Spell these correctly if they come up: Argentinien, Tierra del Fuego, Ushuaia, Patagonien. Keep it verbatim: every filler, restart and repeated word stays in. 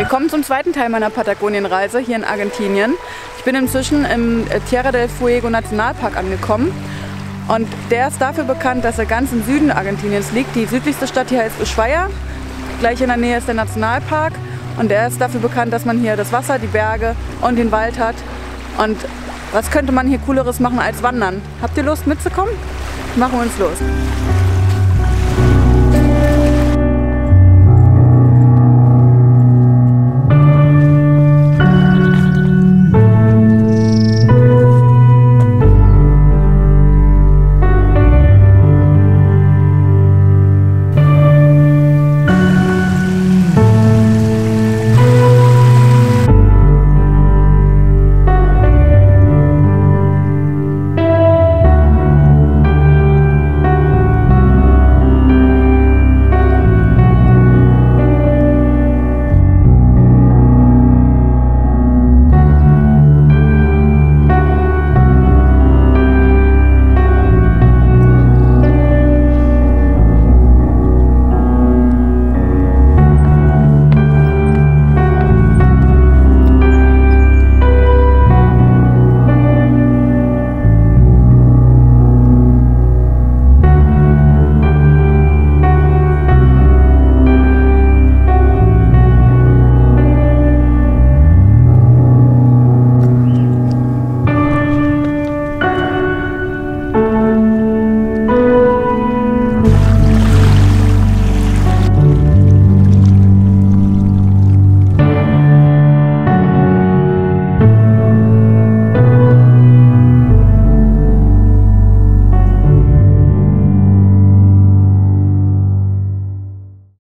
Willkommen zum zweiten Teil meiner Patagonienreise hier in Argentinien. Ich bin inzwischen im Tierra del Fuego Nationalpark angekommen und der ist dafür bekannt, dass er ganz im Süden Argentiniens liegt. Die südlichste Stadt hier heißt Ushuaia, gleich in der Nähe ist der Nationalpark und der ist dafür bekannt, dass man hier das Wasser, die Berge und den Wald hat. Und was könnte man hier Cooleres machen als wandern? Habt ihr Lust mitzukommen? Machen wir uns los!